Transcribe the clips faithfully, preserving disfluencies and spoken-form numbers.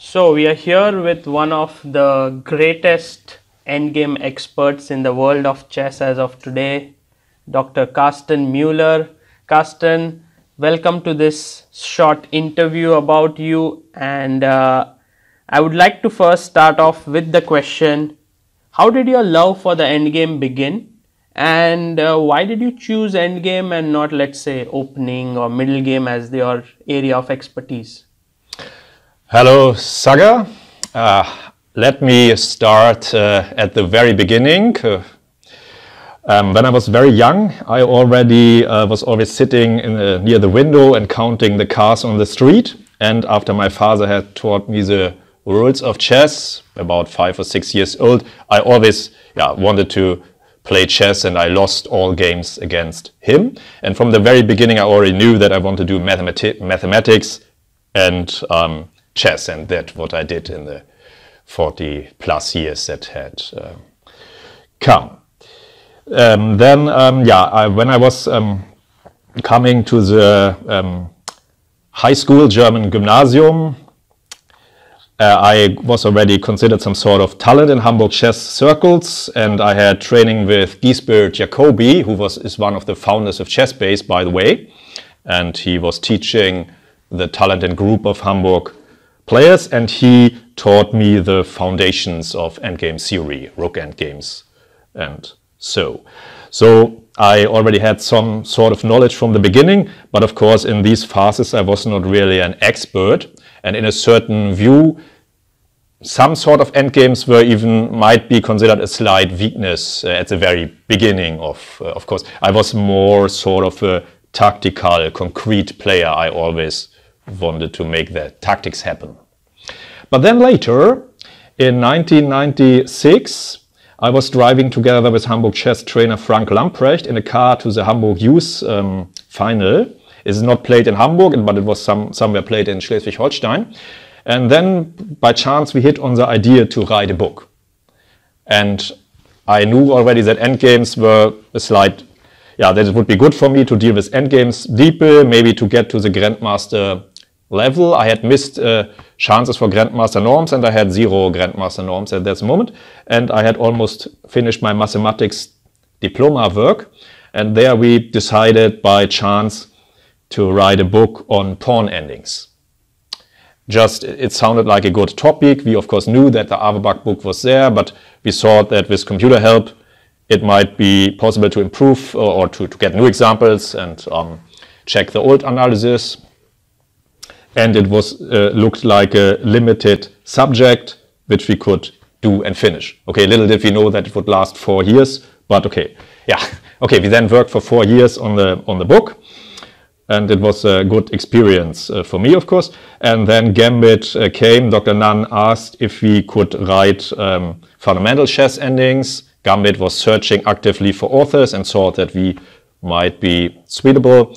So we are here with one of the greatest endgame experts in the world of chess as of today, Doctor Karsten Mueller. Karsten, welcome to this short interview about you, and uh, I would like to first start off with the question, how did your love for the endgame begin? And uh, why did you choose endgame and not, let's say, opening or middle game as your area of expertise? Hello, Saga. Uh, let me start uh, at the very beginning. Uh, um, when I was very young, I already uh, was always sitting in the, near the window and counting the cars on the street. And after my father had taught me the rules of chess, about five or six years old, I always yeah, wanted to play chess, and I lost all games against him. And from the very beginning, I already knew that I want to do mathemati mathematics and um, chess, and that's what I did in the forty plus years that had uh, come. Um, then, um, yeah, I, when I was um, coming to the um, high school, German Gymnasium, Uh, I was already considered some sort of talent in Hamburg chess circles, and I had training with Giesbert Jacobi, who was, is one of the founders of Chessbase, by the way, and he was teaching the talented group of Hamburg players, and he taught me the foundations of endgame theory, rook endgames, and so. So I already had some sort of knowledge from the beginning, but of course in these phases I was not really an expert. And in a certain view, some sort of endgames were even, might be considered a slight weakness uh, at the very beginning of, uh, of course. I was more sort of a tactical, concrete player. I always wanted to make the tactics happen. But then later, in nineteen ninety-six, I was driving together with Hamburg chess trainer Frank Lamprecht in a car to the Hamburg Youth um, Final. It's not played in Hamburg, but it was some, somewhere played in Schleswig-Holstein. And then, by chance, we hit on the idea to write a book. And I knew already that endgames were a slight, yeah, that it would be good for me to deal with endgames deeper, maybe to get to the Grandmaster level. I had missed uh, chances for Grandmaster norms, and I had zero Grandmaster norms at that moment. And I had almost finished my mathematics diploma work. And there we decided, by chance, to write a book on pawn endings. Just, it sounded like a good topic. We of course knew that the Averbach book was there, but we thought that with computer help it might be possible to improve or, or to, to get new examples and um, check the old analysis. And it was uh, looked like a limited subject which we could do and finish. Okay, little did we know that it would last four years, but okay, yeah, okay. We then worked for four years on the on the book. And it was a good experience uh, for me, of course. And then Gambit uh, came. Doctor Nunn asked if we could write um, fundamental chess endings. Gambit was searching actively for authors and thought that we might be suitable.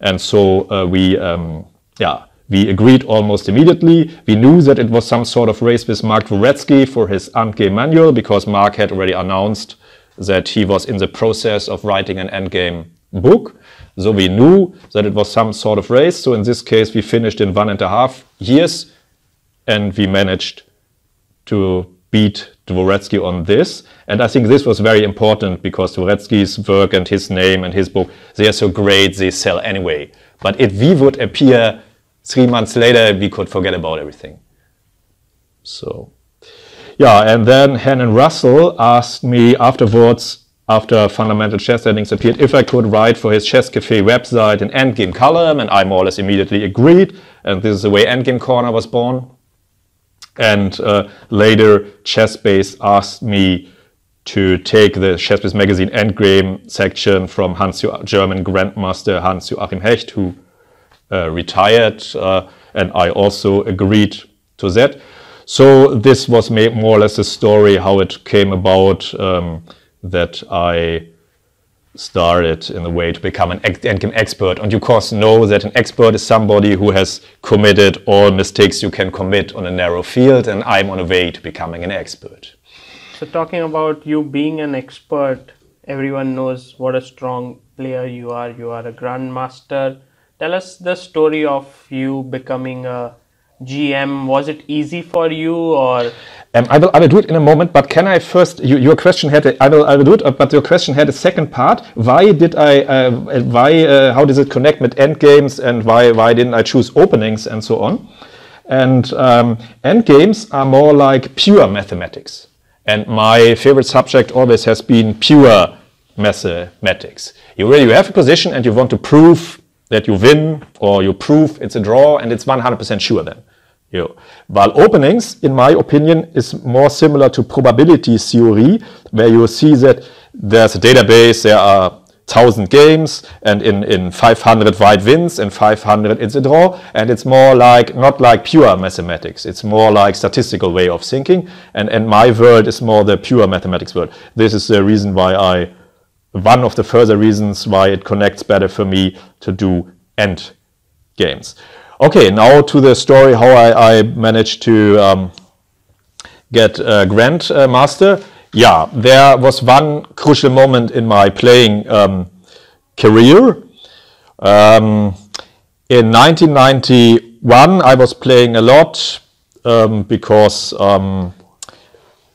And so uh, we, um, yeah, we agreed almost immediately. We knew that it was some sort of race with Mark Dvoretsky for his endgame manual, because Mark had already announced that he was in the process of writing an endgame book. So we knew that it was some sort of race. So in this case, we finished in one and a half years, and we managed to beat Dvoretsky on this. And I think this was very important, because Dvoretsky's work and his name and his book, they are so great, they sell anyway. But if we would appear three months later, we could forget about everything. So, yeah, and then Hannon Russell asked me afterwards, after Fundamental Chess Endings appeared, if I could write for his Chess Cafe website an endgame column, and I more or less immediately agreed, and this is the way Endgame Corner was born. And uh, later Chessbase asked me to take the Chessbase magazine endgame section from Hans German Grandmaster Hans-Joachim Hecht, who uh, retired, uh, and I also agreed to that. So this was made more or less the story how it came about, um, that I started in a way to become an endgame expert. And you of course know that an expert is somebody who has committed all mistakes you can commit on a narrow field, and I'm on a way to becoming an expert. So talking about you being an expert, everyone knows what a strong player you are. You are a grandmaster. Tell us the story of you becoming a G M, was it easy for you, or? Um, I will, I will do it in a moment, but can I first, you, your question had, a, I will, I will do it, but your question had a second part. Why did I, uh, why, uh, how does it connect with endgames, and why, why didn't I choose openings and so on? And um, endgames are more like pure mathematics. And my favorite subject always has been pure mathematics. You really have a position and you want to prove that you win, or you prove it's a draw, and it's one hundred percent sure then. You. While openings, in my opinion, is more similar to probability theory, where you see that there's a database, there are one thousand games, and in, in five hundred white wins, and five hundred it's a draw, and it's more like, not like pure mathematics, it's more like statistical way of thinking, and, and my world is more the pure mathematics world. This is the reason why I, one of the further reasons why it connects better for me to do end games. Okay, now to the story how I, I managed to um, get a Grand uh, Master. Yeah, there was one crucial moment in my playing um, career. Um, in nineteen ninety-one, I was playing a lot um, because um,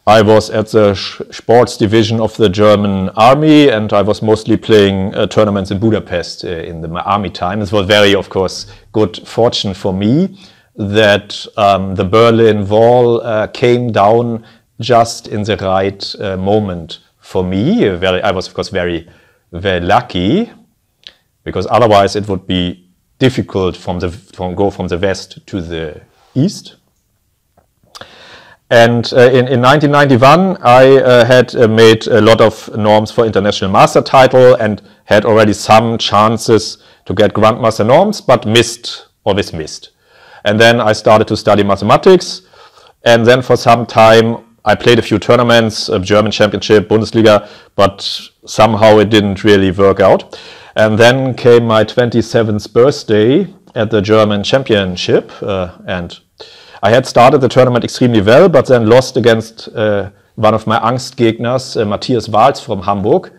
I was at the sports division of the German army, and I was mostly playing uh, tournaments in Budapest uh, in the army time. It was very, of course, good fortune for me that um, the Berlin Wall uh, came down just in the right uh, moment for me. Very, I was, of course, very, very lucky, because otherwise it would be difficult from the from go from the west to the east. And uh, in, in nineteen ninety-one, I uh, had uh, made a lot of norms for international master title and had already some chances to get grandmaster norms, but missed, always missed. And then I started to study mathematics. And then for some time, I played a few tournaments, uh, German Championship, Bundesliga, but somehow it didn't really work out. And then came my twenty-seventh birthday at the German Championship, uh, and I had started the tournament extremely well, but then lost against uh, one of my Angstgegners, uh, Matthias Wahls from Hamburg,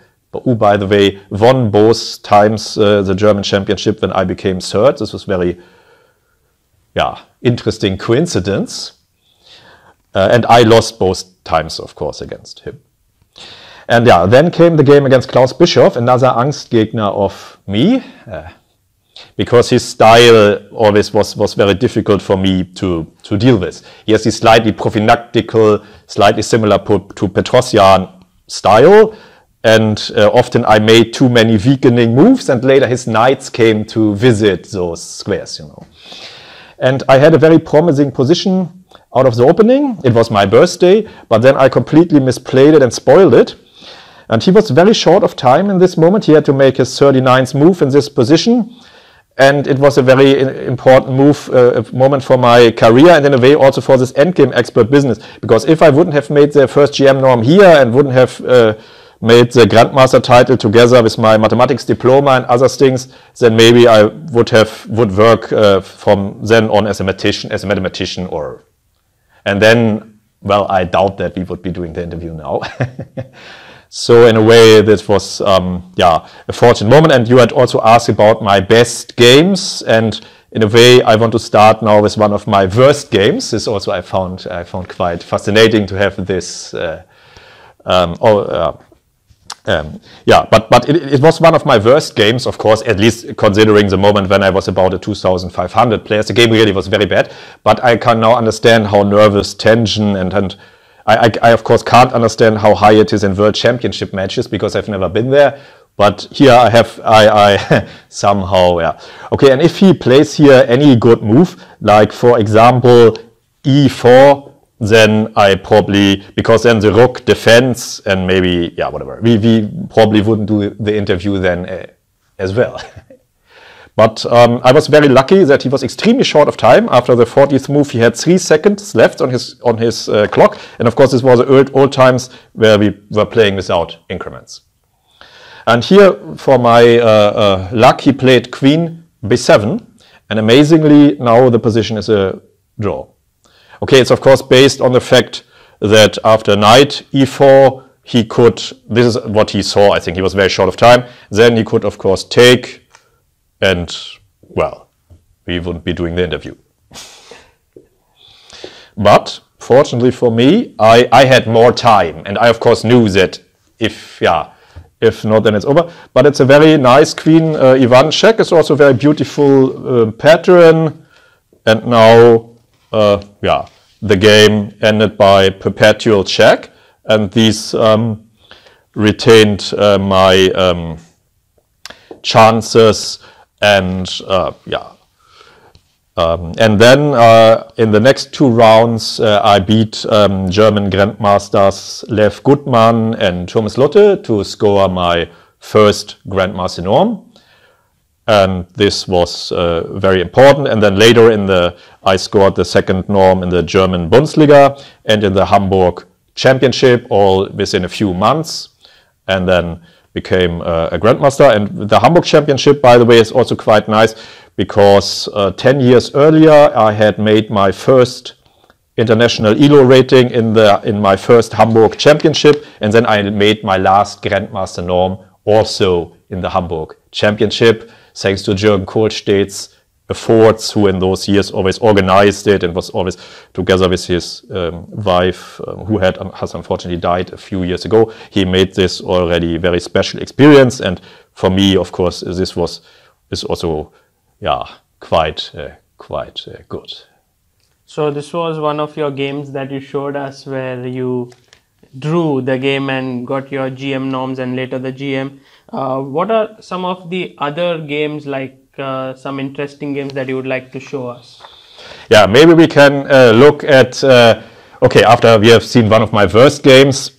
who, by the way, won both times uh, the German Championship when I became third. This was very, yeah, interesting coincidence. Uh, and I lost both times, of course, against him. And yeah, then came the game against Klaus Bischoff, another Angstgegner of me, uh, because his style always was, was very difficult for me to, to deal with. He has this slightly prophylactical, slightly similar to Petrosian style, and uh, often I made too many weakening moves, and later his knights came to visit those squares, you know. And I had a very promising position out of the opening. It was my birthday, but then I completely misplayed it and spoiled it. And he was very short of time in this moment. He had to make his thirty-ninth move in this position. And it was a very important move, uh, moment for my career, and in a way also for this endgame expert business. Because if I wouldn't have made the first G M norm here and wouldn't have uh, made the Grandmaster title together with my mathematics diploma and other things, then maybe I would have would work uh, from then on as a mathematician, as a mathematician, or and then well, I doubt that we would be doing the interview now. So in a way, this was um, yeah, a fortunate moment. And you had also asked about my best games, and in a way, I want to start now with one of my worst games. This also I found I found quite fascinating to have this. Uh, um, oh, uh, um, yeah, but but it, it was one of my worst games, of course. At least considering the moment when I was about a two thousand five hundred players, the game really was very bad. But I can now understand how nervous tension and and. I, I, I, of course, can't understand how high it is in World Championship matches because I've never been there. But here I have, I, I somehow, yeah. Okay, and if he plays here any good move, like, for example, e four, then I probably, because then the rook defends and maybe, yeah, whatever. We, we probably wouldn't do the interview then uh, as well. But um, I was very lucky that he was extremely short of time. After the fortieth move, he had three seconds left on his on his uh, clock. And of course, this was the old, old times where we were playing without increments. And here, for my uh, uh, luck, he played queen b seven. And amazingly, now the position is a draw. Okay, it's of course based on the fact that after knight e four, he could, this is what he saw, I think he was very short of time. Then he could, of course, take. And, well, we wouldn't be doing the interview. But fortunately for me, I, I had more time, and I of course knew that if, yeah, if not, then it's over. But it's a very nice queen. Uh, Ivan check is also a very beautiful uh, pattern. And now, uh, yeah, the game ended by perpetual check, and these um, retained uh, my um, chances. And uh, yeah. Um, and then uh, in the next two rounds, uh, I beat um, German grandmasters Lev Gutmann and Thomas Lotte to score my first Grandmaster Norm. And this was uh, very important. And then later in the, I scored the second Norm in the German Bundesliga and in the Hamburg Championship, all within a few months. And then became uh, a Grandmaster. And the Hamburg Championship, by the way, is also quite nice, because uh, ten years earlier I had made my first international E L O rating in the in my first Hamburg Championship, and then I made my last Grandmaster Norm also in the Hamburg Championship, thanks to Jürgen Kohlstedt's efforts, who in those years always organized it and was always together with his um, wife, um, who had um, has unfortunately died a few years ago. He made this already very special experience, and for me, of course, this was is also yeah, quite, uh, quite uh, good. So this was one of your games that you showed us where you drew the game and got your G M norms and later the G M. Uh, what are some of the other games, like uh, some interesting games that you would like to show us? Yeah, maybe we can uh, look at, uh, okay, after we have seen one of my worst games,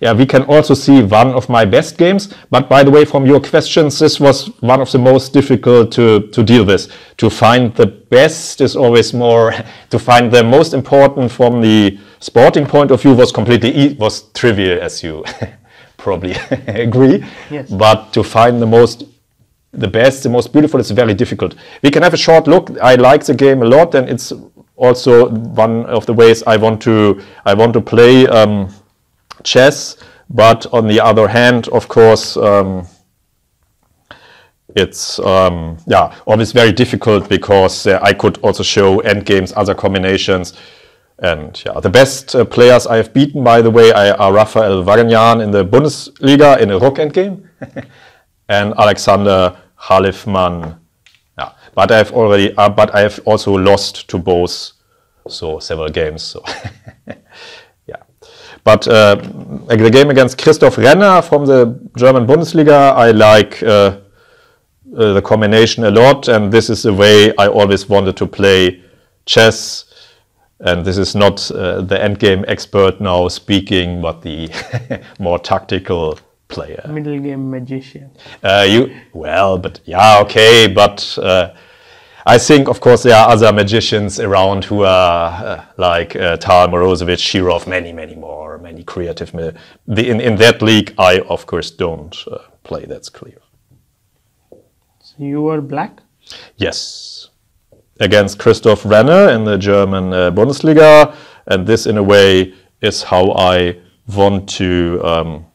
yeah, we can also see one of my best games. But by the way, from your questions, this was one of the most difficult to, to deal with. To find the best is always more, to find the most important from the sporting point of view was completely, was trivial, as you probably agree. Yes. But to find the most, the best, the most beautiful is very difficult. We can have a short look. I like the game a lot, and it's also one of the ways I want to, I want to play um, chess. But on the other hand, of course, um, it's um, yeah, always very difficult, because uh, I could also show endgames, other combinations, and yeah, the best uh, players I have beaten, by the way, are Rafael Vaganjan in the Bundesliga in a rook endgame, and Alexander Halifman. Yeah, but I've already, uh, but I have also lost to both, so several games. So. But uh, the game against Christoph Renner from the German Bundesliga, I like uh, uh, the combination a lot, and this is the way I always wanted to play chess. And this is not uh, the endgame expert now speaking, but the more tactical player. Middle game magician. Uh, you well, but yeah, okay, but uh, I think, of course, there are other magicians around who are uh, like uh, Tal Morozovich, Shirov, many, many more, many creative. The, in, in that league, I, of course, don't uh, play, that's clear. So you were black? Yes. Against Christoph Renner in the German uh, Bundesliga. And this, in a way, is how I want to... Um,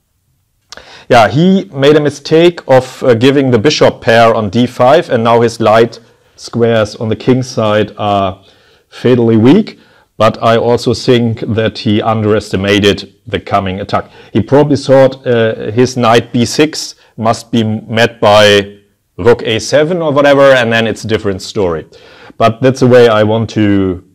yeah, he made a mistake of uh, giving the bishop pair on d five, and now his light squares on the king side are fatally weak, but I also think that he underestimated the coming attack. He probably thought uh, his knight b six must be met by rook a seven or whatever, and then it's a different story. But that's the way I want to,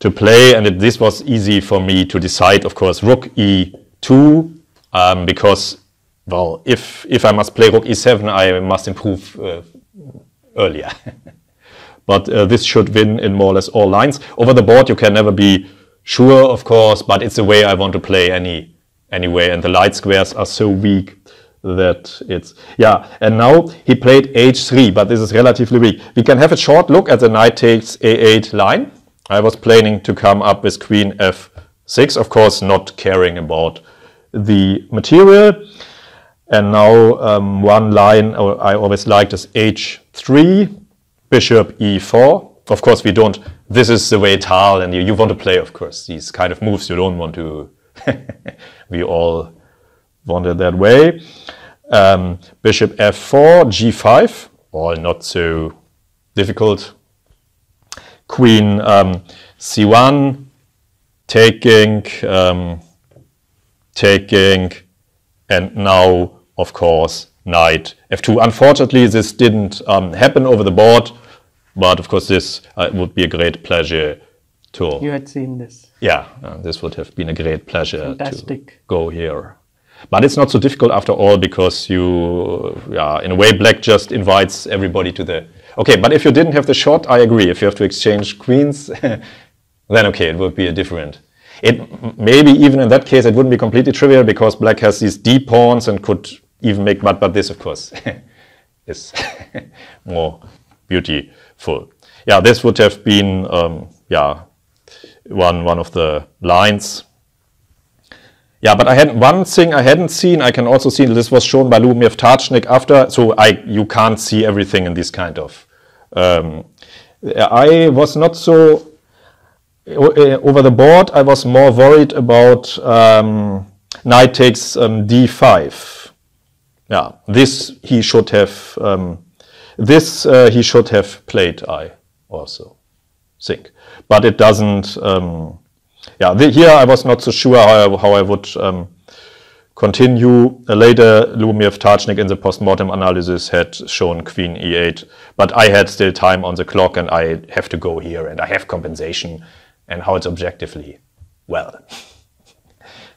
to play, and it, this was easy for me to decide, of course, rook e two, um, because, well, if, if I must play rook e seven, I must improve uh, earlier. But uh, this should win in more or less all lines. Over the board you can never be sure, of course, but it's the way I want to play any anyway. And the light squares are so weak that it's... Yeah, and now he played h three, but this is relatively weak. We can have a short look at the knight takes a eight line. I was planning to come up with queen f six, of course not caring about the material. And now um, one line I always liked is h three. Bishop e four. Of course, we don't. This is the way Tal and you, you want to play, of course, these kind of moves. You don't want to. We all want it that way. Um, Bishop f four, g five. All not so difficult. Queen um, c one, taking, um, taking, and now, of course, knight f two. Unfortunately, this didn't um, happen over the board, but of course, this uh, would be a great pleasure to... You had seen this. Yeah, uh, this would have been a great pleasure Fantastic. to go here. But it's not so difficult after all, because you, yeah, in a way, black just invites everybody to the... Okay, but if you didn't have the shot, I agree. If you have to exchange queens, then okay, it would be a different... It, maybe even in that case, it wouldn't be completely trivial, because black has these deep pawns and could even make... But, but this, of course, is more beautiful. Yeah, this would have been, um, yeah, one, one of the lines. Yeah, but I had one thing I hadn't seen. I can also see this was shown by Lyubomir Ftáčnik after, so I you can't see everything in this kind of. Um, I was not so over the board. I was more worried about um, knight takes um, d five. Yeah, this he should have. Um, this uh, he should have played. I also think, but it doesn't. Um, Yeah, the, here I was not so sure how I, how I would um, continue. Uh, later, Lyubomir Ftáčnik in the postmortem analysis had shown queen e eight, but I had still time on the clock, and I have to go here, and I have compensation, and how it's objectively, well,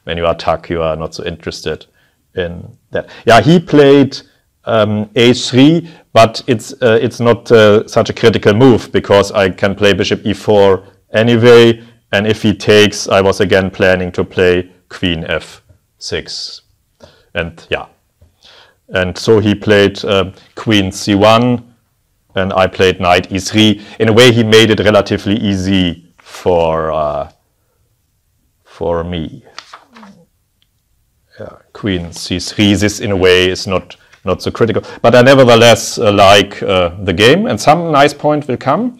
when you are tuck, you are not so interested in that. Yeah, he played um, a three, but it's uh, it's not uh, such a critical move, because I can play bishop e four anyway. And if he takes, I was again planning to play queen f six. And yeah. And so he played uh, queen c one, and I played knight e three. In a way, he made it relatively easy for, uh, for me. Yeah, queen c three, this in a way is not, not so critical. But I nevertheless uh, like uh, the game, and some nice point will come.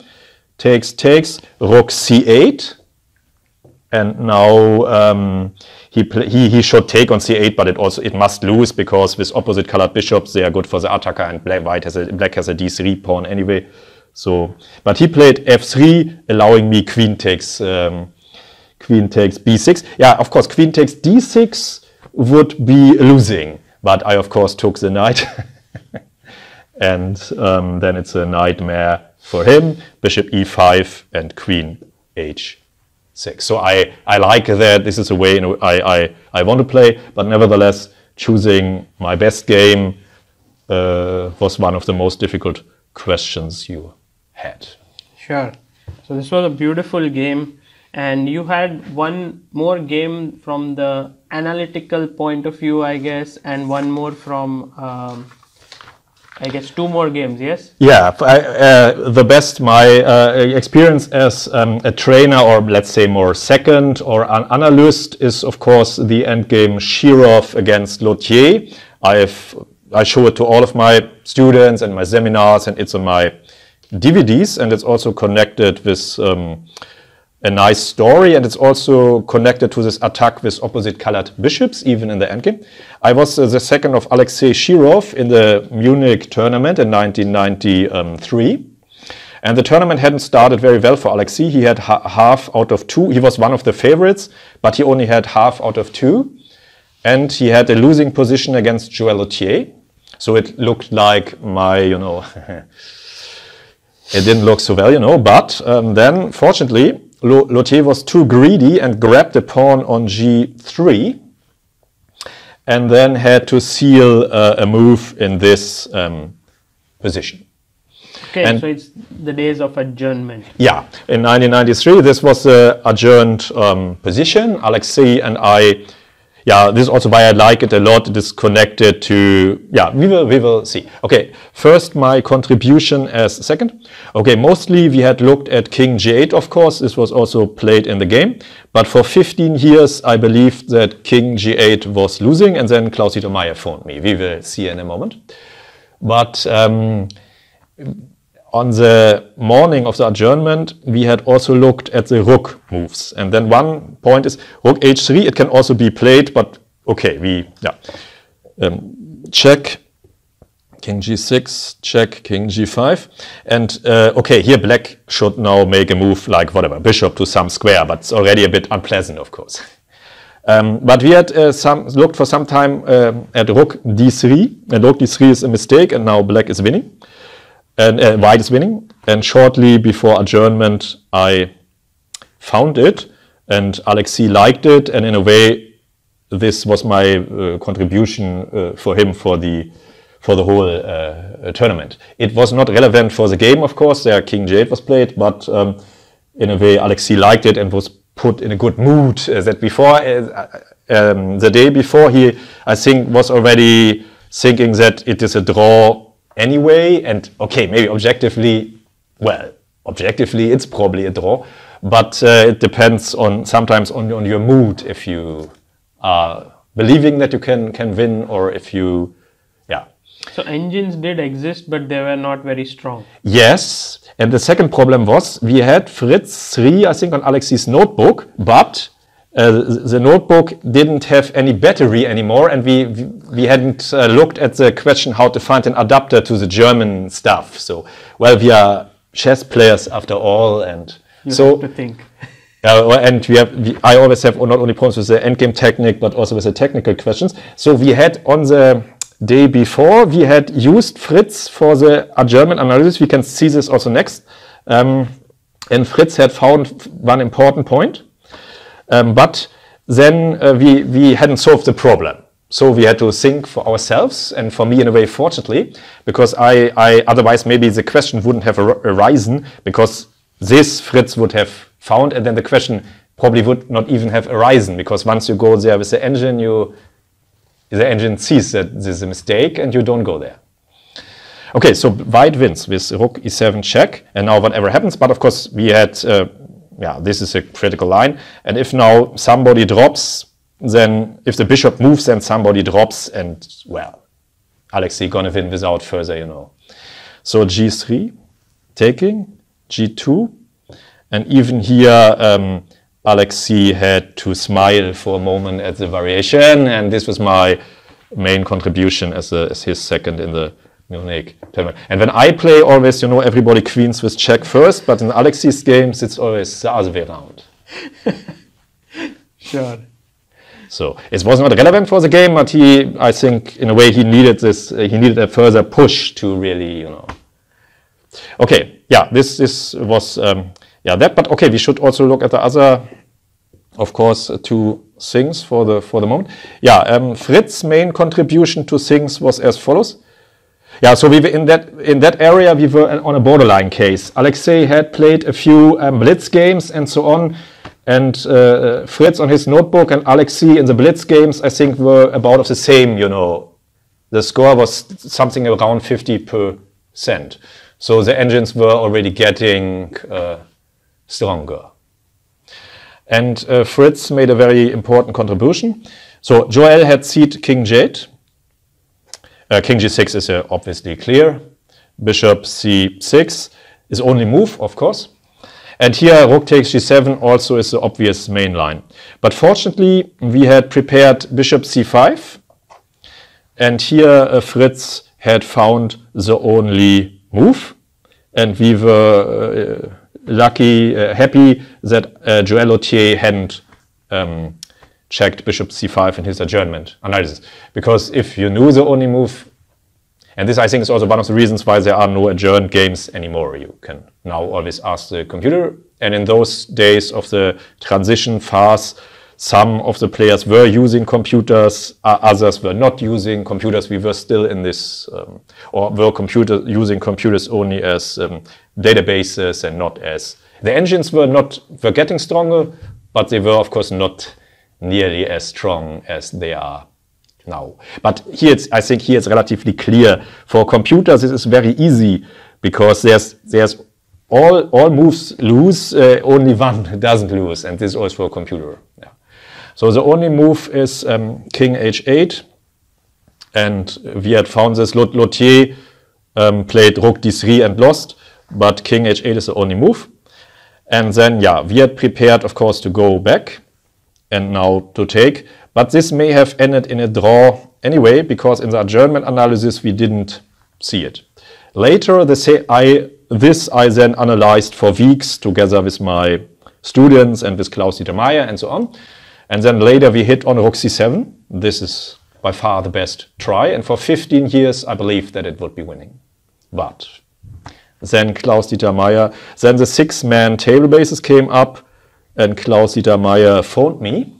Takes, takes, rook c eight. And now um, he, play, he he should take on c eight, but it also it must lose, because with opposite colored bishops they are good for the attacker, and black white has a black has a d three pawn anyway. So, but he played f three, allowing me queen takes um, queen takes b six. Yeah, of course, queen takes d six would be losing, but I of course took the knight, and um, then it's a nightmare for him. Bishop e five and queen h. So I, I like that. This is a way in a, I, I, I want to play, but nevertheless, choosing my best game uh, was one of the most difficult questions you had. Sure. So this was a beautiful game, and you had one more game from the analytical point of view, I guess, and one more from... Um I guess two more games, yes? Yeah, I, uh, the best, my uh, experience as um, a trainer, or let's say more second or an analyst, is of course the endgame Shirov against Lautier. I've, I show it to all of my students and my seminars, and it's on my D V Ds, and it's also connected with um, a nice story, and it's also connected to this attack with opposite colored bishops, even in the endgame. I was uh, the second of Alexei Shirov in the Munich tournament in nineteen ninety-three. And the tournament hadn't started very well for Alexei. He had ha half out of two. He was one of the favorites, but he only had half out of two. And he had a losing position against Joel Lautier. So it looked like my, you know, it didn't look so well, you know. But um, then, fortunately, Lautier was too greedy and grabbed the pawn on g three, and then had to seal uh, a move in this um, position. Okay, and so it's the days of adjournment. Yeah, in nineteen ninety-three, this was the adjourned um, position. Alexei and I, yeah, this is also why I like it a lot. It is connected to, yeah, we will, we will see. Okay, first my contribution as second. Okay, mostly we had looked at king g eight, of course. This was also played in the game. But for fifteen years, I believed that king g eight was losing, and then Klaus-Dieter Meyer phoned me. We will see in a moment. But um, on the morning of the adjournment, we had also looked at the rook moves. And then one point is rook h three. It can also be played, but okay, we yeah. um, check. King G six, check, King G five. And uh, okay, here black should now make a move like whatever, bishop to some square, but it's already a bit unpleasant, of course. Um, but we had uh, some, looked for some time uh, at rook D three, and rook D three is a mistake, and now black is winning, and uh, white is winning. And shortly before adjournment, I found it, and Alexei liked it, and in a way, this was my uh, contribution uh, for him for the for the whole uh, tournament. It was not relevant for the game, of course. There King J eight was played, but um, in a way, Alexei liked it and was put in a good mood. Uh, that before uh, um, the day before, he I think was already thinking that it is a draw anyway. And okay, maybe objectively, well, objectively, it's probably a draw, but uh, it depends on sometimes on on your mood if you are believing that you can can win or if you. So engines did exist, but they were not very strong. Yes, and the second problem was we had Fritz three, I think, on Alexei's notebook, but uh, the notebook didn't have any battery anymore, and we we hadn't uh, looked at the question how to find an adapter to the German stuff. So, well, we are chess players after all, and you so have to think. Uh, and we have, we, I always have not only problems with the endgame technique, but also with the technical questions. So we had on the day before, we had used Fritz for the adjournment analysis. We can see this also next. Um, and Fritz had found one important point, um, but then uh, we, we hadn't solved the problem. So we had to think for ourselves, and for me in a way, fortunately, because I, I otherwise maybe the question wouldn't have arisen, because this Fritz would have found, and then the question probably would not even have arisen, because once you go there with the engine, you the engine sees that this is a mistake and you don't go there. Okay, so white wins with rook e seven check, and now whatever happens, but of course we had, uh, yeah, this is a critical line, and if now somebody drops, then if the bishop moves, then somebody drops, and well, Alexei gonna win without further, you know. So g three, taking, g two, and even here, um, Alexei had to smile for a moment at the variation, and this was my main contribution as, a, as his second in the Munich tournament. And when I play always, you know, everybody queens with check first, but in Alexei's games it's always the other way around. Sure. So it was not relevant for the game, but he, I think, in a way he needed this, uh, he needed a further push to really, you know. Okay, yeah, this, this was... Um, Yeah, that, but okay, we should also look at the other, of course, uh, two things for the for the moment. Yeah, um, Fritz's main contribution to things was as follows. Yeah, so we were in that in that area we were on a borderline case. Alexei had played a few um, blitz games and so on, and uh, Fritz on his notebook and Alexei in the blitz games, I think, were about of the same. You know, the score was something around fifty percent. So the engines were already getting. Uh, stronger. And uh, Fritz made a very important contribution. So Joel had seat King J eight. Uh, King G six is uh, obviously clear. Bishop C six is only move, of course. And here Rook takes G seven also is the obvious main line. But fortunately, we had prepared Bishop C five. And here uh, Fritz had found the only move. And we were... Uh, lucky, uh, happy that uh, Joel Lautier hadn't um, checked Bishop C five in his adjournment analysis. Because if you knew the only move, and this I think is also one of the reasons why there are no adjourned games anymore. You can now always ask the computer. And in those days of the transition phase, some of the players were using computers, uh, others were not using computers. We were still in this, um, or were computer, using computers only as um, databases and not as... The engines were not were getting stronger, but they were, of course, not nearly as strong as they are now. But here, it's, I think here it's relatively clear. For computers, this is very easy, because there's... there's all, all moves lose, uh, only one doesn't lose, and this is also a computer. Yeah. So the only move is um, King H eight, and we had found this. Lautier um, played Rook D three and lost, but King H eight is the only move. And then, yeah, we had prepared, of course, to go back, and now to take. But this may have ended in a draw anyway, because in the adjournment analysis we didn't see it. Later, the I, this I then analyzed for weeks together with my students and with Klaus-Dieter Meyer and so on. And then later we hit on Rook C seven. This is by far the best try. And for fifteen years, I believed that it would be winning. But then Klaus-Dieter Meyer, then the six-man table bases came up and Klaus-Dieter Meyer phoned me.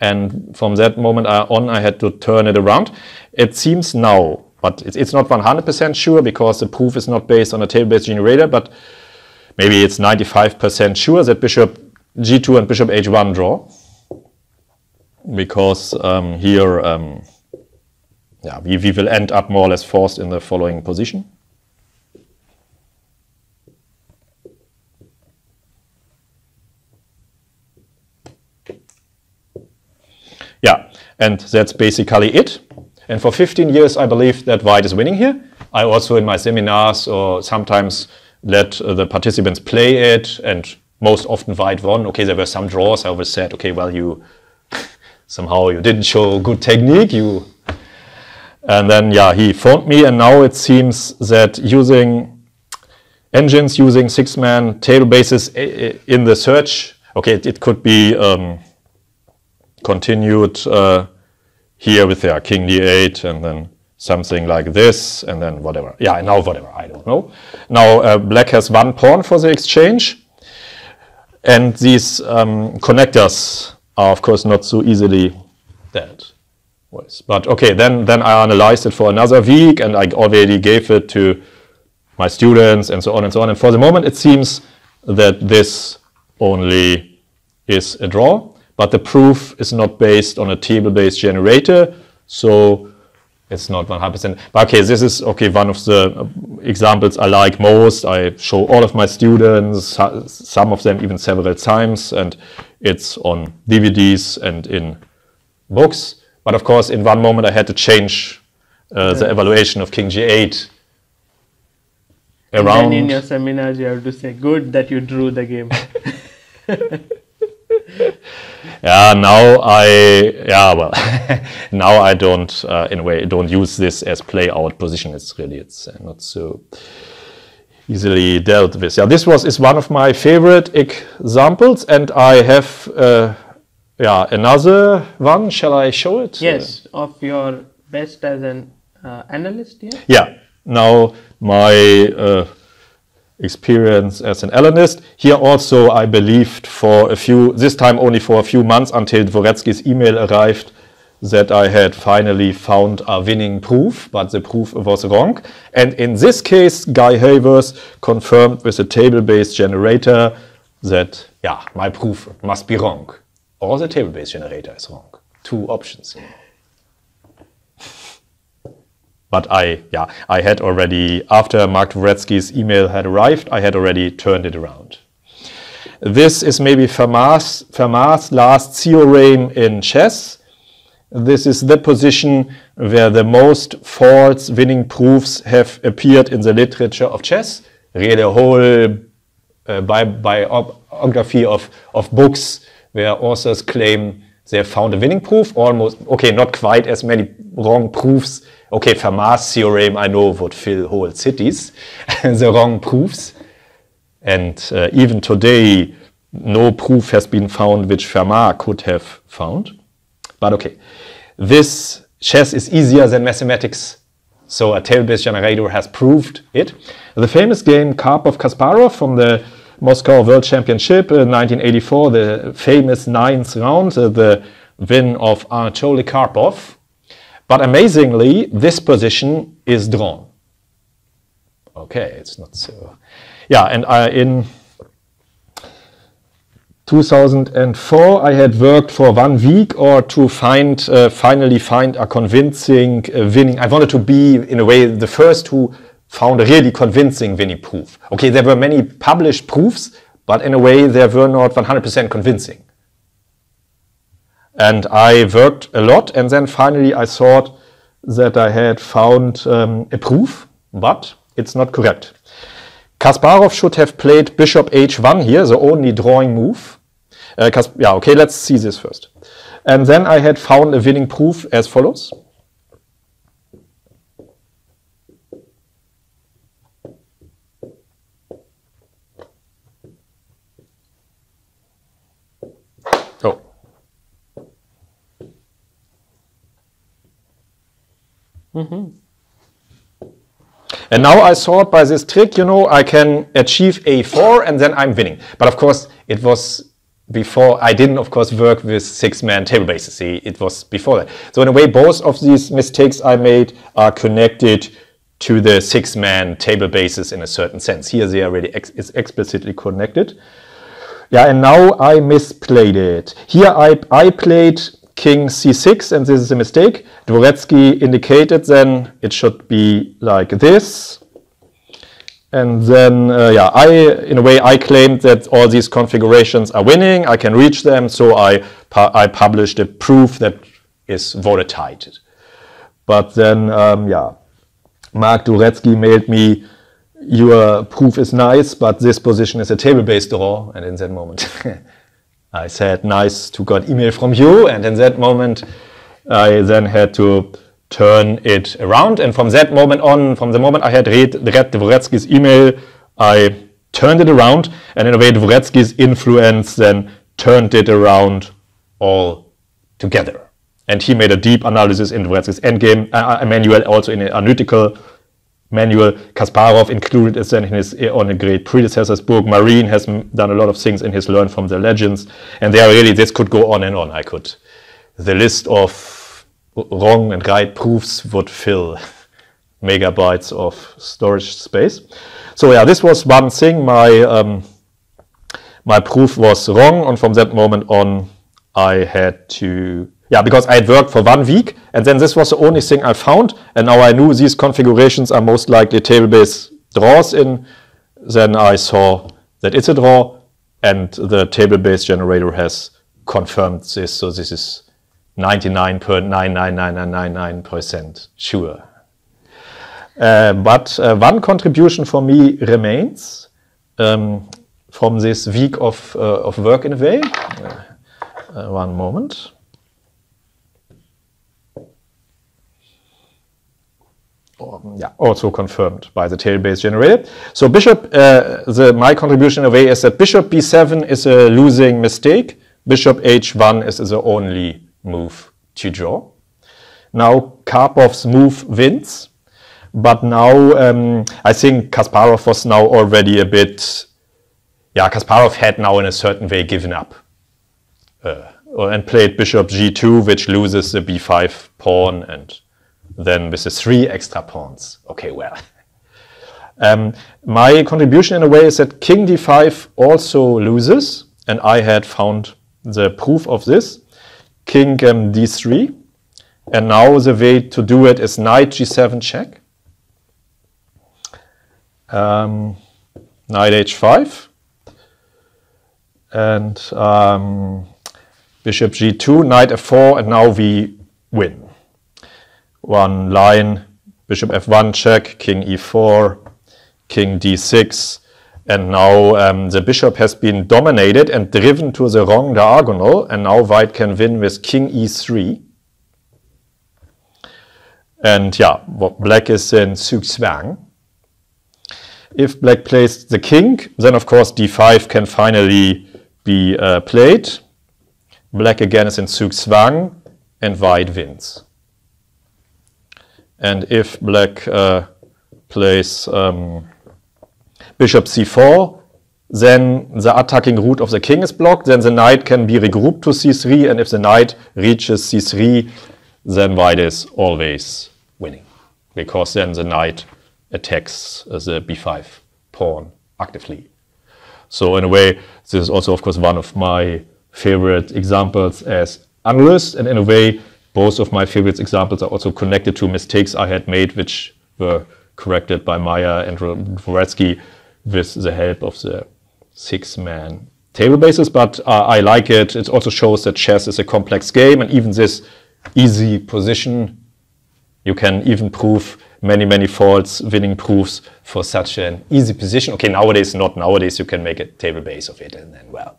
And from that moment on, I had to turn it around. It seems now, but it's not one hundred percent sure because the proof is not based on a table-based generator, but maybe it's ninety-five percent sure that bishop g two and bishop h one draw. Because um, here, um, yeah, we, we will end up more or less forced in the following position. Yeah, and that's basically it. And for fifteen years, I believe that white is winning here. I also, in my seminars, or sometimes let uh, the participants play it, and most often white won. Okay, there were some draws. I always said, okay, well, you somehow you didn't show good technique. You, and then yeah, he phoned me, and now it seems that using engines, using six-man table bases in the search. Okay, it, it could be. Um, continued uh, here with their king d eight and then something like this and then whatever. Yeah, now whatever, I don't know. Now uh, black has one pawn for the exchange, and these um, connectors are of course not so easily dead. But okay, then, then I analyzed it for another week and I already gave it to my students and so on and so on. And for the moment it seems that this only is a draw. But the proof is not based on a table-based generator, so it's not one hundred percent. But okay, this is okay. One of the examples I like most. I show all of my students, some of them even several times, and it's on D V Ds and in books. But of course, in one moment I had to change uh, the evaluation of king g eight. Around. And then in your seminars, you have to say, "Good that you drew the game." Yeah, now I yeah well now I don't uh, in a way don't use this as play out position. It's really it's not so easily dealt with. Yeah, this was is one of my favorite examples, and I have uh, yeah another one. Shall I show it? Yes, uh, of your best as an uh, analyst. Yeah. Yeah. Now my. Uh, experience as an analyst. Here also I believed for a few, this time only for a few months until Dvoretsky's email arrived that I had finally found a winning proof, but the proof was wrong. And in this case, Guy Havers confirmed with a table-based generator that, yeah, my proof must be wrong. Or the table-based generator is wrong. Two options. But I, yeah, I had already, after Mark Dvoretsky's email had arrived, I had already turned it around. This is maybe Fermat's, Fermat's last theorem in chess. This is the position where the most false winning proofs have appeared in the literature of chess. Read a whole uh, bi biography of, of books where authors claim they have found a winning proof. Almost, okay, not quite as many wrong proofs. Okay, Fermat's theorem, I know, would fill whole cities. The wrong proofs. And uh, even today, no proof has been found which Fermat could have found. But okay, this chess is easier than mathematics. So a table-based generator has proved it. The famous game Karpov-Kasparov from the Moscow World Championship in nineteen eighty-four, the famous ninth round, uh, the win of Anatoly Karpov. But amazingly, this position is drawn. Okay, it's not so... Yeah, and I, in two thousand four, I had worked for one week or to find, uh, finally find a convincing uh, winning... I wanted to be, in a way, the first who found a really convincing winning proof. Okay, there were many published proofs, but in a way, they were not one hundred percent convincing. And I worked a lot, and then finally I thought that I had found um, a proof, but it's not correct. Kasparov should have played bishop h one here, the only drawing move. Uh, yeah, okay, let's see this first. And then I had found a winning proof as follows. Mm-hmm. And now I thought by this trick, you know, I can achieve a four and then I'm winning. But of course, it was before, I didn't of course work with six-man table bases. See, it was before that. So in a way, both of these mistakes I made are connected to the six-man table bases in a certain sense. Here they are already ex is explicitly connected. Yeah, and now I misplayed it. Here I, I played king c six, and this is a mistake. Dvoretsky indicated then it should be like this. And then, uh, yeah, I, in a way, I claimed that all these configurations are winning, I can reach them, so I, pu I published a proof that is validated. But then, um, yeah, Mark Dvoretsky mailed me, your proof is nice, but this position is a table-based draw. And in that moment, I said, nice to got email from you. And in that moment, I then had to turn it around. And from that moment on, from the moment I had read, read Dvoretsky's email, I turned it around. And in a way, Dvoretsky's influence then turned it around all together. And he made a deep analysis in Dvoretsky's endgame uh, manual, also in an analytical manual. Kasparov included it then in his on a great predecessor's book. Marine has done a lot of things in his Learn from the Legends, and they are really, this could go on and on. I could, the list of wrong and right proofs would fill megabytes of storage space. So yeah, this was one thing. My um, my proof was wrong, and from that moment on, I had to. Yeah, because I had worked for one week, and then this was the only thing I found, and now I knew these configurations are most likely table-based draws in. Then I saw that it's a draw, and the table-based generator has confirmed this, so this is ninety-nine point nine nine nine nine nine nine percent sure. Uh, but uh, one contribution for me remains um, from this week of, uh, of work in a way. Uh, one moment. Yeah, also confirmed by the table-based generator. So bishop, uh, the, my contribution in a way is that bishop b seven is a losing mistake. Bishop h one is the only move to draw. Now Karpov's move wins, but now um, I think Kasparov was now already a bit. Yeah, Kasparov had now in a certain way given up uh, and played bishop g two, which loses the b five pawn and. Then with the three extra pawns. Okay, well. Um, my contribution in a way is that king d five also loses, and I had found the proof of this. King um, d three, and now the way to do it is knight g seven check. Um, knight h five. And um, bishop g two, knight f four, and now we win. One line, bishop f one check, king e four, king d six, and now um, the bishop has been dominated and driven to the wrong diagonal, and now white can win with king e three. And yeah, black is in zugzwang. If black plays the king, then of course d five can finally be uh, played. Black again is in zugzwang, and white wins. And if black uh, plays um, bishop c four, then the attacking route of the king is blocked, then the knight can be regrouped to c three, and if the knight reaches c three, then white is always winning, because then the knight attacks the b five pawn actively. So in a way, this is also of course one of my favorite examples as analyst, and in a way, both of my favorite examples are also connected to mistakes I had made, which were corrected by Meyer and Dvoretsky with the help of the six-man table bases. But uh, I like it. It also shows that chess is a complex game, and even this easy position, you can even prove many, many false winning proofs for such an easy position. Okay, nowadays, not nowadays, you can make a table base of it, and then well.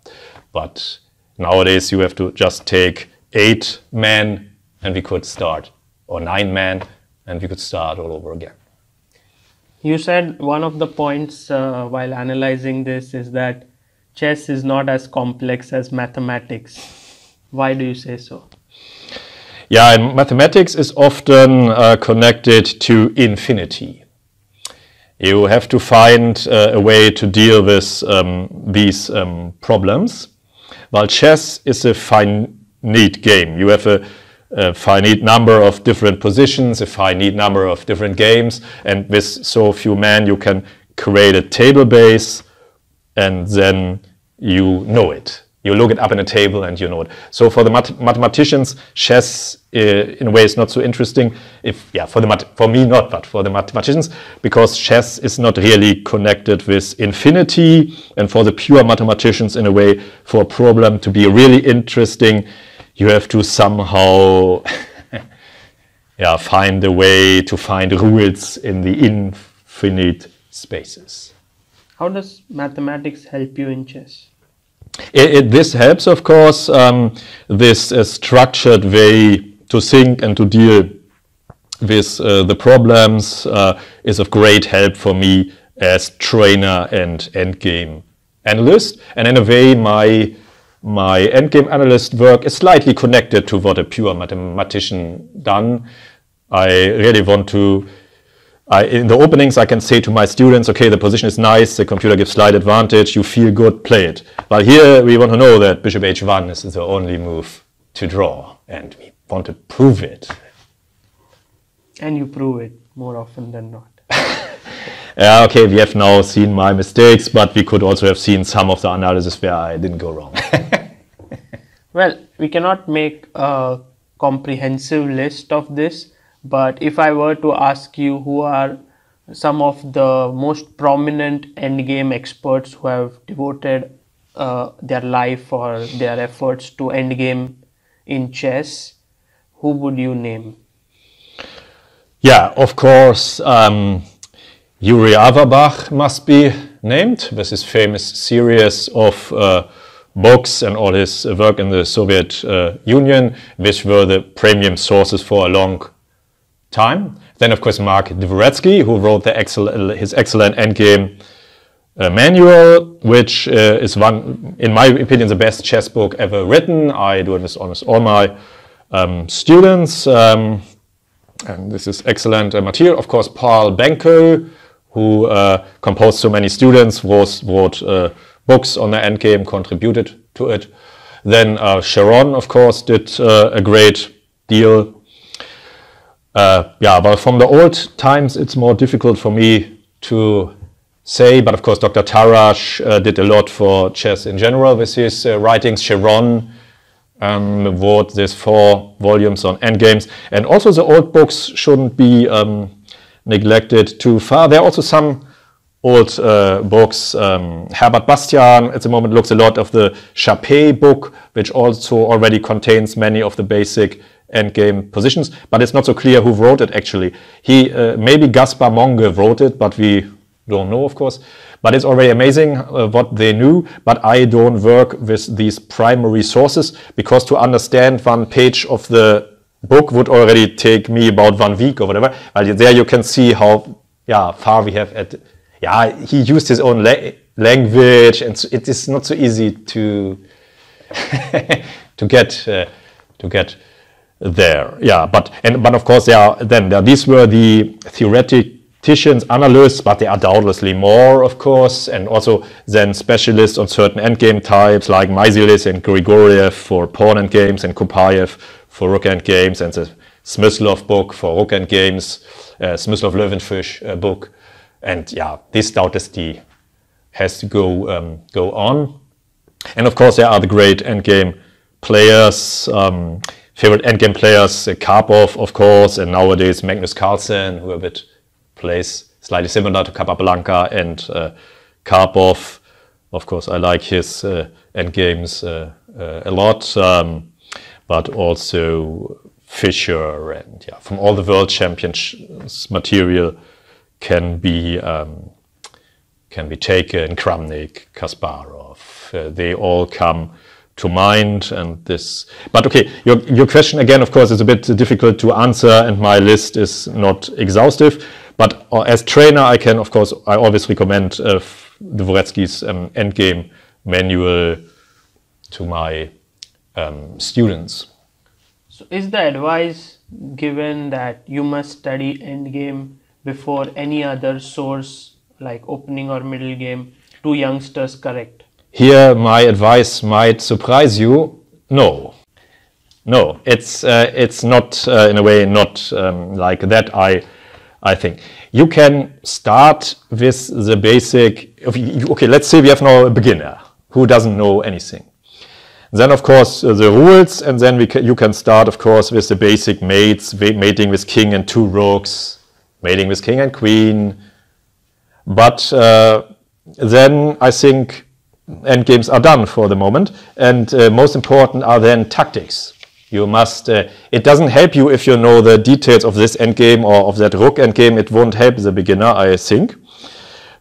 But nowadays, you have to just take eight men. And we could start, or nine man, and we could start all over again. You said one of the points uh, while analyzing this is that chess is not as complex as mathematics. Why do you say so? Yeah, and mathematics is often uh, connected to infinity. You have to find uh, a way to deal with um, these um, problems. While chess is a finite game. You have a, a finite number of different positions, a finite number of different games, and with so few men you can create a table base, and then you know it. You look it up in a table and you know it. So for the math mathematicians, chess uh, in a way is not so interesting. If yeah, for the math for me not, but for the mathematicians, because chess is not really connected with infinity. And for the pure mathematicians, in a way, for a problem to be really interesting, you have to somehow yeah find a way to find rules in the infinite spaces. How does mathematics help you in chess? It, it, this helps, of course, um, this uh, structured way to think and to deal with uh, the problems uh, is of great help for me as trainer and endgame analyst. And in a way, my, my endgame analyst work is slightly connected to what a pure mathematician done. I really want to I, in the openings, I can say to my students, okay, the position is nice, the computer gives slight advantage, you feel good, play it. But here we want to know that bishop h one is the only move to draw, and we want to prove it. And you prove it more often than not. Yeah, okay, we have now seen my mistakes, but we could also have seen some of the analysis where I didn't go wrong. Well, we cannot make a comprehensive list of this. But if I were to ask you who are some of the most prominent endgame experts who have devoted uh, their life or their efforts to endgame in chess, who would you name? Yeah, of course, um, Yuri Averbach must be named with his famous series of uh, books and all his work in the Soviet uh, Union, which were the premium sources for a long time. Time. Then, of course, Mark Dvoretsky, who wrote the excel his excellent endgame uh, manual, which uh, is one, in my opinion, the best chess book ever written. I do it with almost all my um, students, um, and this is excellent uh, material. Of course, Paul Benko, who uh, composed so many students, was, wrote uh, books on the endgame, contributed to it. Then uh, Chéron, of course, did uh, a great deal. Uh, yeah, but from the old times, it's more difficult for me to say. But of course, Doctor Tarrasch uh, did a lot for chess in general with his uh, writings. Chéron um, wrote these four volumes on endgames. And also the old books shouldn't be um, neglected too far. There are also some old uh, books. Um, Herbert Bastian at the moment looks a lot of the Chapais book, which also already contains many of the basic endgame positions, but it's not so clear who wrote it actually. He uh, maybe Gaspar Monge wrote it, but we don't know, of course. But it's already amazing uh, what they knew. But I don't work with these primary sources, because to understand one page of the book would already take me about one week or whatever. And there you can see how yeah far we have at. Yeah, he used his own la language, and so it is not so easy to to get uh, to get. There, yeah, but and but of course there are then there, these were the theoreticians, analysts, but there are doubtlessly more, of course, and also then specialists on certain endgame types like Maizilis and Grigoriev for pawn endgames and Kupayev for rook endgames, and the Smyslov book for rook endgames, uh, Smyslov Löwenfisch uh, book, and yeah, this doubtlessly has to go um, go on, and of course there are the great endgame players. Um, Favorite endgame players, uh, Karpov, of course, and nowadays Magnus Carlsen, who a bit plays slightly similar to Capablanca and uh, Karpov. Of course, I like his uh, endgames uh, uh, a lot, um, but also Fischer and yeah, from all the world champions material can be um, can be taken. Kramnik, Kasparov, uh, they all come to mind, and this, but okay, your, your question again, of course, is a bit difficult to answer, and my list is not exhaustive, but uh, as trainer, I can, of course, I always recommend uh, Dvoretsky's um, endgame manual to my um, students. So is the advice given that you must study endgame before any other source like opening or middle game to youngsters correct? Here my advice might surprise you. No. No, it's uh, it's not uh, in a way not um, like that. I I think you can start with the basic. If you, okay, let's say we have now a beginner who doesn't know anything. Then of course uh, the rules, and then we ca you can start of course with the basic mates, mating with king and two rooks, mating with king and queen. But uh, then I think endgames are done for the moment, and uh, most important are then tactics. You must, uh, it doesn't help you if you know the details of this endgame or of that rook endgame. It won't help the beginner, I think.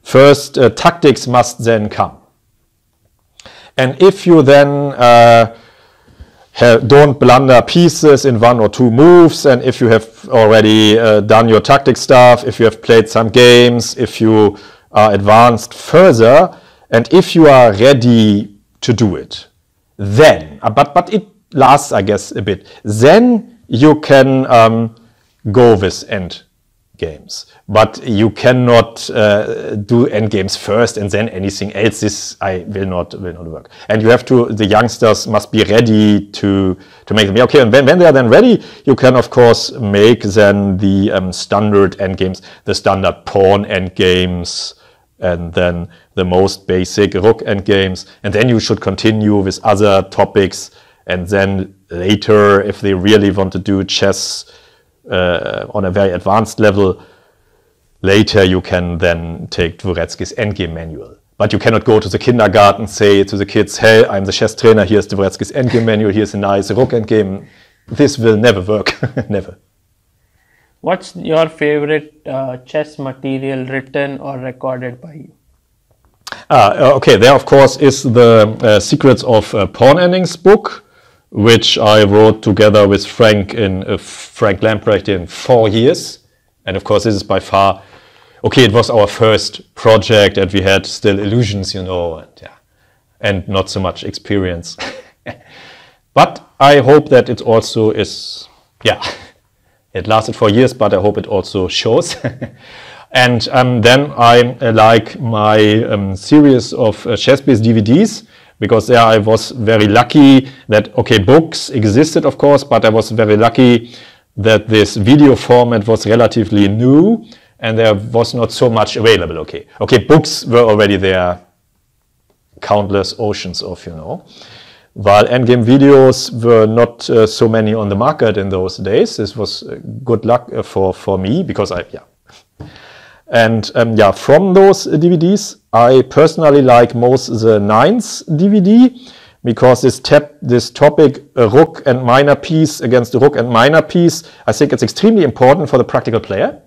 First, uh, tactics must then come. And if you then uh, don't blunder pieces in one or two moves, and if you have already uh, done your tactic stuff, if you have played some games, if you are advanced further, and if you are ready to do it, then, uh, but, but it lasts, I guess, a bit. Then you can um, go with end games, but you cannot uh, do end games first and then anything else. This I will not will not work. And you have to. The youngsters must be ready to to make them. Yeah, okay, and when, when they are then ready, you can of course make then the um, standard end games, the standard pawn end games, and then the most basic rook end games. And then you should continue with other topics. And then later, if they really want to do chess uh, on a very advanced level, later you can then take Dvoretsky's endgame manual. But you cannot go to the kindergarten and say to the kids, hey, I'm the chess trainer, here's Dvoretsky's endgame manual, here's a nice rook endgame. This will never work, never. What's your favorite uh, chess material written or recorded by you? Ah, okay, there of course is the uh, Secrets of uh, Pawn Endings book, which I wrote together with Frank in uh, Frank Lamprecht in four years. And of course, this is by far, okay, it was our first project and we had still illusions, you know, and, yeah, and not so much experience. But I hope that it also is, yeah, it lasted four years, but I hope it also shows. And um, then I uh, like my um, series of uh, Chessbase D V Ds, because there I was very lucky that, okay, books existed, of course, but I was very lucky that this video format was relatively new and there was not so much available, okay. Okay, books were already there, countless oceans of, you know. While endgame videos were not uh, so many on the market in those days. This was uh, good luck uh, for, for me, because I, yeah. And um, yeah, from those D V Ds, I personally like most the Nines D V D, because this, this topic, uh, rook and minor piece against the rook and minor piece, I think it's extremely important for the practical player.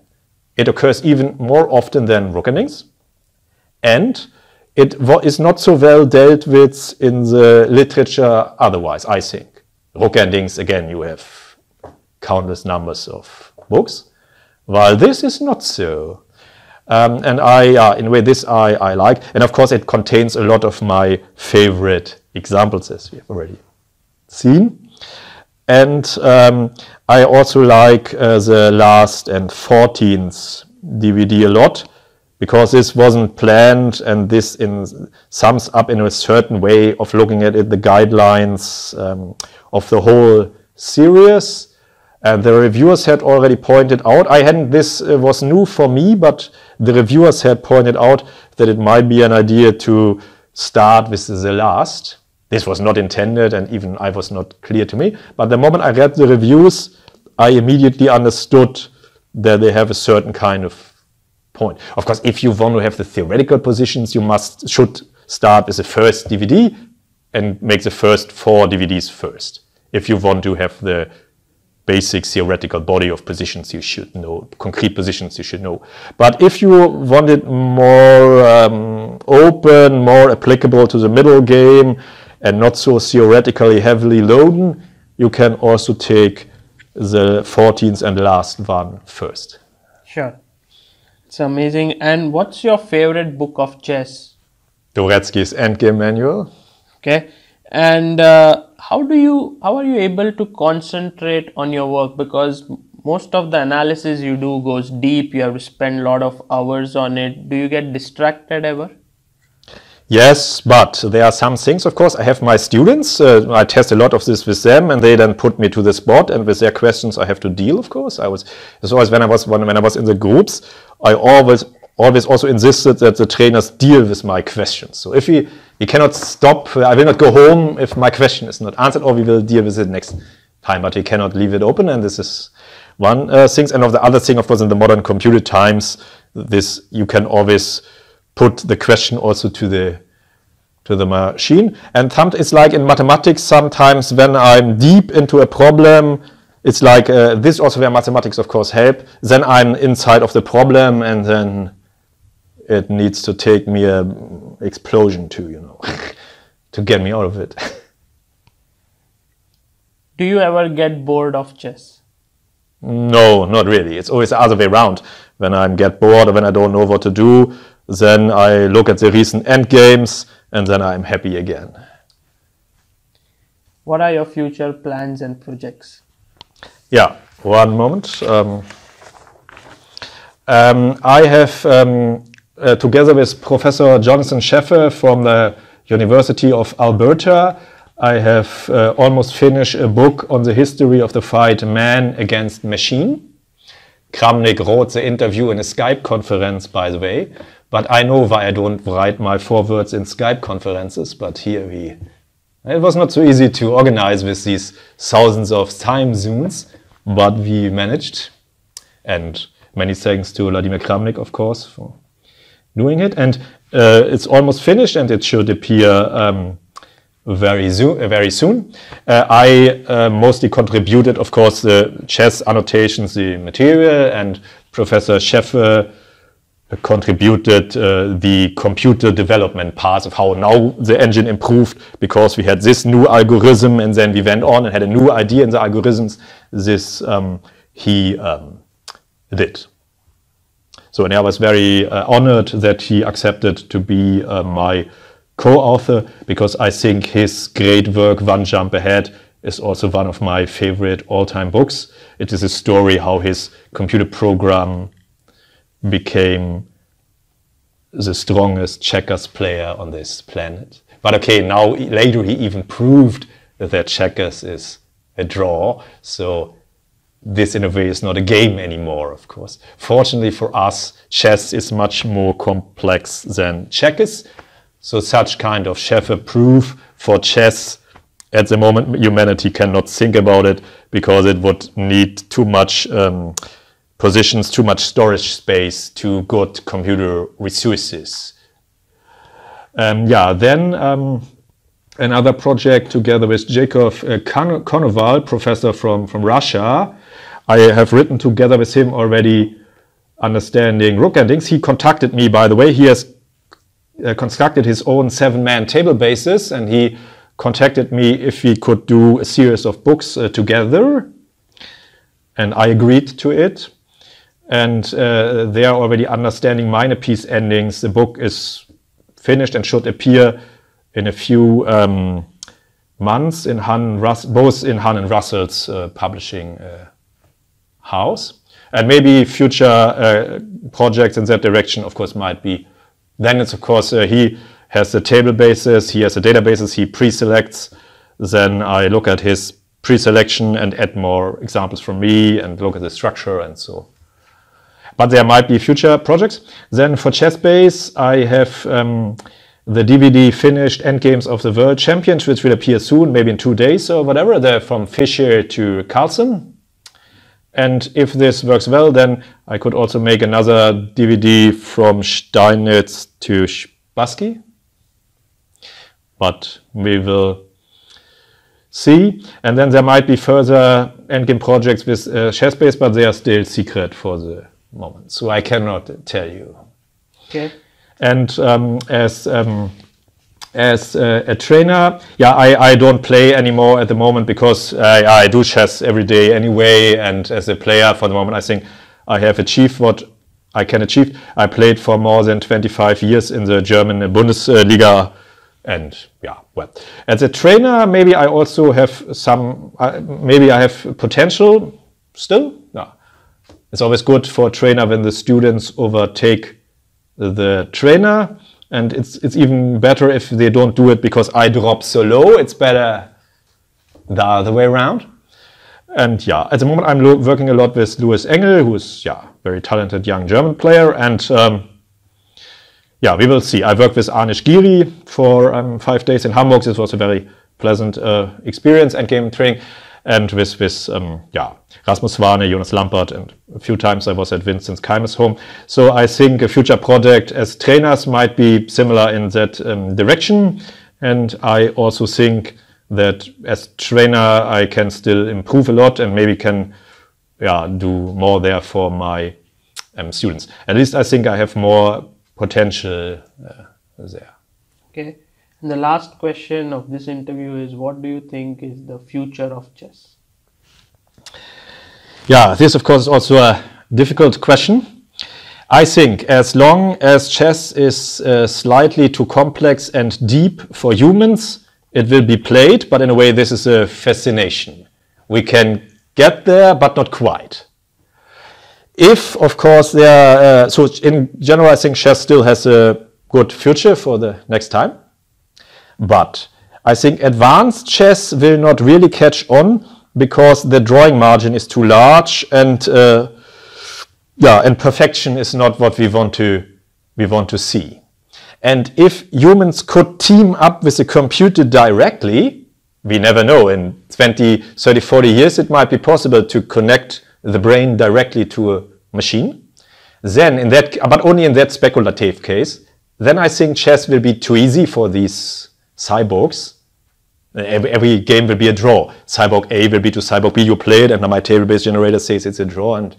It occurs even more often than rook endings. And it is not so well dealt with in the literature otherwise, I think. Rook endings, again, you have countless numbers of books, while this is not so. Um, and I, uh, in a way, this I, I like. And of course, it contains a lot of my favorite examples, as we have already seen. And um, I also like uh, the last and fourteenth D V D a lot, because this wasn't planned, and this in, sums up in a certain way of looking at it, the guidelines um, of the whole series. And the reviewers had already pointed out, I hadn't, this uh, was new for me, but the reviewers had pointed out that it might be an idea to start with the last. This was not intended, and even I was not clear to me. But the moment I read the reviews, I immediately understood that they have a certain kind of point. Of course, if you want to have the theoretical positions, you must, should start with the first D V D and make the first four D V Ds first. If you want to have the basic theoretical body of positions you should know, concrete positions you should know. But if you want it more um, open, more applicable to the middle game, and not so theoretically heavily loaded, you can also take the fourteenth and last one first. Sure. It's amazing. And what's your favorite book of chess? Dvoretsky's Endgame Manual. Okay. And uh, how do you, how are you able to concentrate on your work? Because most of the analysis you do goes deep. You have to spend a lot of hours on it. Do you get distracted ever? Yes, but there are some things, of course. I have my students, uh, I test a lot of this with them, and they then put me to the spot, and with their questions I have to deal, of course. I was, so as when I was, when, when I was in the groups, I always, always also insisted that the trainers deal with my questions. So if we, we cannot stop, I will not go home if my question is not answered, or we will deal with it next time, but we cannot leave it open, and this is one uh, thing. And of the other thing, of course, in the modern computer times, this, you can always put the question also to the to the machine. And some, it's like in mathematics sometimes when I'm deep into a problem, it's like uh, this also where mathematics of course help. Then I'm inside of the problem and then it needs to take me an explosion to, you know, to get me out of it. Do you ever get bored of chess? No, not really. It's always the other way around. When I get bored or when I don't know what to do, then I look at the recent endgames, and then I'm happy again. What are your future plans and projects? Yeah, one moment. Um, um, I have, um, uh, together with Professor Jonathan Scheffer from the University of Alberta, I have uh, almost finished a book on the history of the fight man against machine. Kramnik wrote the interview in a Skype conference, by the way. But I know why I don't write my forewords in Skype conferences, but here we... It was not so easy to organize with these thousands of time zones, but we managed. And many thanks to Vladimir Kramnik, of course, for doing it. And uh, it's almost finished and it should appear um, very, zo very soon. Uh, I uh, mostly contributed, of course, the chess annotations, the material, and Professor Scheffer contributed uh, the computer development parts of how now the engine improved, because we had this new algorithm and then we went on and had a new idea in the algorithms. This um, he um, did. So, and I was very uh, honored that he accepted to be uh, my co-author, because I think his great work, One Jump Ahead, is also one of my favorite all-time books. It is a story how his computer program became the strongest checkers player on this planet. But okay, now later he even proved that checkers is a draw, so this in a way is not a game anymore, of course. Fortunately for us, chess is much more complex than checkers, so such kind of Scheffer proof for chess, at the moment humanity cannot think about it, because it would need too much um, positions, too much storage space, too good computer resources. Um, yeah, then um, another project together with Jacob uh, Kon Konoval, professor from, from Russia. I have written together with him already Understanding Rook Endings. He contacted me, by the way. He has uh, constructed his own seven-man table basis, and he contacted me if we could do a series of books uh, together. And I agreed to it. And uh, they are already Understanding Minor Piece Endings. The book is finished and should appear in a few um, months, in Han Rus both in Hannon Russell's uh, publishing uh, house. And maybe future uh, projects in that direction, of course, might be. Then it's, of course, uh, he has the table bases, he has the databases, he pre-selects. Then I look at his pre-selection and add more examples from me and look at the structure and so. But there might be future projects. Then for Chessbase, I have um, the D V D finished Endgames of the World Champions, which will appear soon, maybe in two days or whatever. They're from Fischer to Carlsen. And if this works well, then I could also make another D V D from Steinitz to Spassky. But we will see. And then there might be further endgame projects with uh, Chessbase, but they are still secret for the moment, so I cannot tell you. Okay. And um, as um, as uh, a trainer, yeah, I, I don't play anymore at the moment, because I, I do chess every day anyway. And as a player, for the moment, I think I have achieved what I can achieve. I played for more than twenty-five years in the German Bundesliga And yeah, well, as a trainer, maybe I also have some, uh, maybe I have potential still. No, it's always good for a trainer when the students overtake the trainer. And it's, it's even better if they don't do it because I drop so low. It's better the other way around. And yeah, at the moment I'm working a lot with Louis Engel, who is, yeah, very talented young German player. And um, yeah, we will see. I worked with Anish Giri for um, five days in Hamburg. This was a very pleasant uh, experience and game training. And with, with um, yeah, Rasmus Warne, Jonas Lampert, and a few times I was at Vincent Keimer's home. So I think a future project as trainers might be similar in that um, direction. And I also think that as trainer I can still improve a lot and maybe can yeah, do more there for my um, students. At least I think I have more potential uh, there. Okay. And the last question of this interview is, what do you think is the future of chess? Yeah, this of course is also a difficult question. I think as long as chess is uh, slightly too complex and deep for humans, it will be played, but in a way this is a fascination. We can get there, but not quite. If, of course, there are, uh, so in general I think chess still has a good future for the next time. But I think advanced chess will not really catch on because the drawing margin is too large, and uh, yeah, and perfection is not what we want to we want to see. And if humans could team up with a computer directly, we never know. In twenty, thirty, forty years, it might be possible to connect the brain directly to a machine. Then, in that, but only in that speculative case, then I think chess will be too easy for these cyborgs. Every, every game will be a draw. Cyborg A will be to cyborg B, you played, and now my table-based generator says it's a draw, and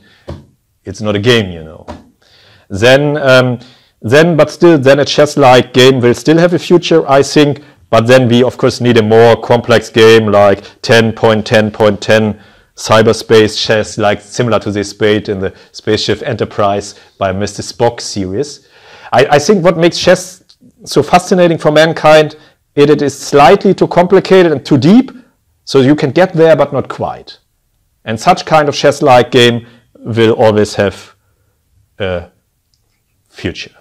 it's not a game, you know. Then, um, then, but still, then a chess-like game will still have a future, I think. But then we, of course, need a more complex game like ten point ten point ten cyberspace chess, like similar to the Spade in the Spaceship Enterprise by Mister Spock series. I, I think what makes chess so fascinating for mankind, It, it is slightly too complicated and too deep, so you can get there but not quite. And such kind of chess-like game will always have a future.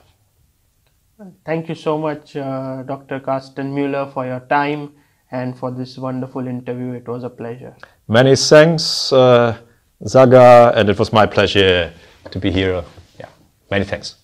Thank you so much, uh, Doctor Karsten Mueller, for your time and for this wonderful interview. It was a pleasure. Many thanks, uh, Saga, and it was my pleasure to be here. Yeah, many thanks.